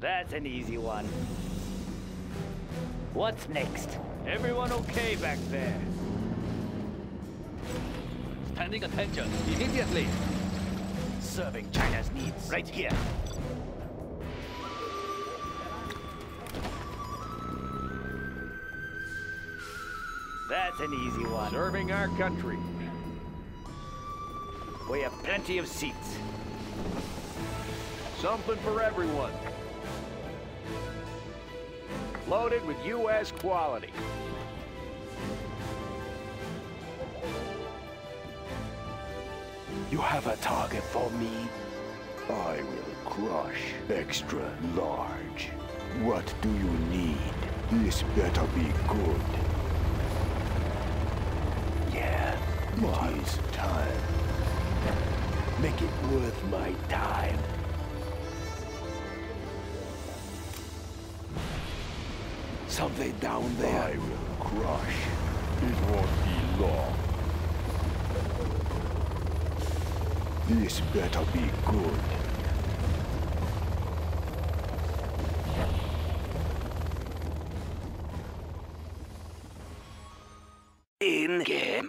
That's an easy one. What's next? Everyone okay back there? Standing attention immediately. Serving China's needs. Right here. That's an easy one. Serving our country. We have plenty of seats. Something for everyone. Loaded with U.S. quality. You have a target for me? I will crush. Extra large. What do you need? This better be good. Yeah, it is time. Make it worth my time. Something down there. I will crush. It won't be long. This better be good. In game.